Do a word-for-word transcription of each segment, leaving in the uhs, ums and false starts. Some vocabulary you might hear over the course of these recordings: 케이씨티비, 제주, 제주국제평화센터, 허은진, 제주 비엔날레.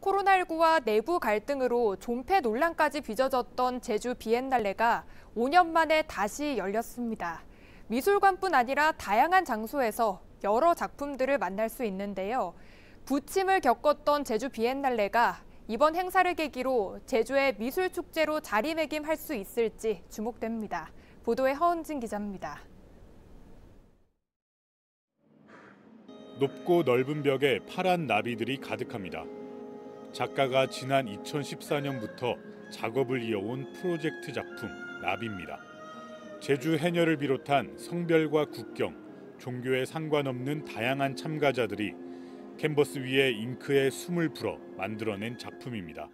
코로나십구와 내부 갈등으로 존폐 논란까지 빚어졌던 제주 비엔날레가 오 년 만에 다시 열렸습니다. 미술관뿐 아니라 다양한 장소에서 여러 작품들을 만날 수 있는데요. 부침을 겪었던 제주 비엔날레가 이번 행사를 계기로 제주의 미술축제로 자리매김할 수 있을지 주목됩니다. 보도에 허은진 기자입니다. 높고 넓은 벽에 파란 나비들이 가득합니다. 작가가 지난 이천십사 년부터 작업을 이어온 프로젝트 작품 나비입니다. 제주 해녀를 비롯한 성별과 국경, 종교에 상관없는 다양한 참가자들이 캔버스 위에 잉크에 숨을 불어 만들어낸 작품입니다.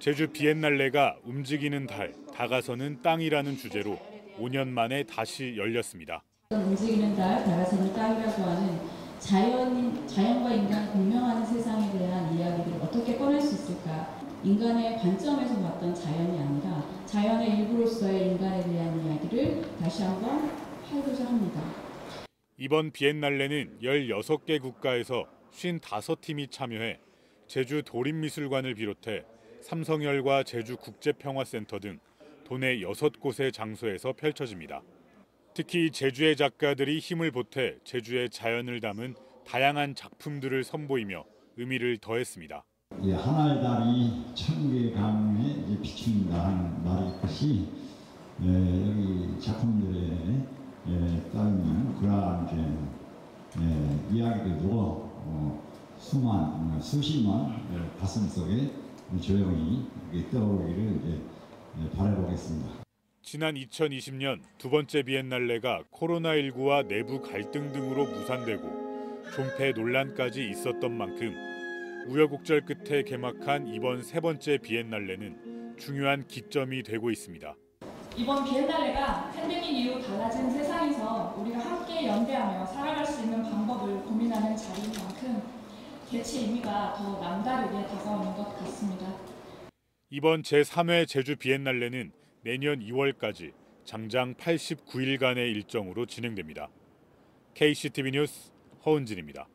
제주 비엔날레가 움직이는 달, 다가서는 땅이라는 주제로 오 년 만에 다시 열렸습니다. 움직이는 달, 다가서는 땅이라고 하는 자연, 자연과 인간 공명하는 세상에 대한 이야기들을 어떻게 꺼낼 수 있을까? 인간의 관점에서 봤던 자연이 아니라 자연의 일부로서의 인간에 대한 이야기를 다시 한번 하고자 합니다. 이번 비엔날레는 열여섯 개 국가에서 오십오 팀이 참여해 제주 도립미술관을 비롯해 삼성열과 제주국제평화센터 등 도내 여섯 곳의 장소에서 펼쳐집니다. 특히 제주의 작가들이 힘을 보태 제주의 자연을 담은 다양한 작품들을 선보이며 의미를 더했습니다. 예, 하나의 달이 천개 강에 비춘다 하는 말이 있듯이 예, 여기 작품들에 예, 따르면 그러한 예, 이야기들도 어, 수만, 수십만 예, 가슴속에 조용히 떠오르기를 예, 예, 바라보겠습니다. 지난 이천이십 년 두 번째 비엔날레가 코로나 십구와 내부 갈등 등으로 무산되고 존폐 논란까지 있었던 만큼 우여곡절 끝에 개막한 이번 세 번째 비엔날레는 중요한 기점이 되고 있습니다. 이번 비엔날레가 팬데믹 이후 달라진 세상에서 우리가 함께 연대하며 살아갈 수 있는 방법을 고민하는 자리인 만큼 개최 의미가 더 남다르게 다가오는 것 같습니다. 이번 제삼 회 제주 비엔날레는 내년 이월까지 장장 팔십구 일간의 일정으로 진행됩니다. 케이씨티비 뉴스 허은진입니다.